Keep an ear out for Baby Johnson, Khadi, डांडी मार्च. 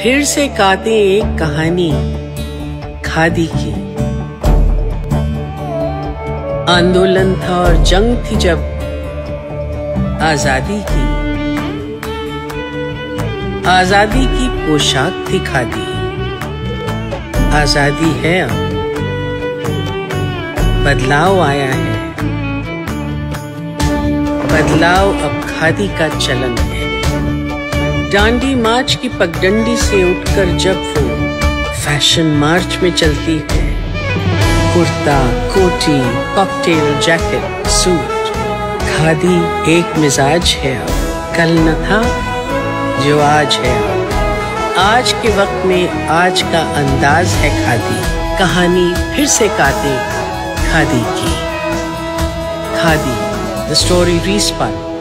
फिर से कहते एक कहानी खादी की। आंदोलन था और जंग थी जब आजादी की। आजादी की पोशाक थी खादी, आजादी है अब, बदलाव आया है, बदलाव अब खादी का चलन है। डांडी मार्च की पगडंडी से उठकर जब वो फैशन मार्च में चलती है, कुर्ता, कोटी, कॉकटेल जैकेट, सूट, खादी एक मिजाज है अब, कल न था जो आज है। आज के वक्त में आज का अंदाज है खादी। कहानी फिर से कहते खादी की। Khadi, the story रीस्पान।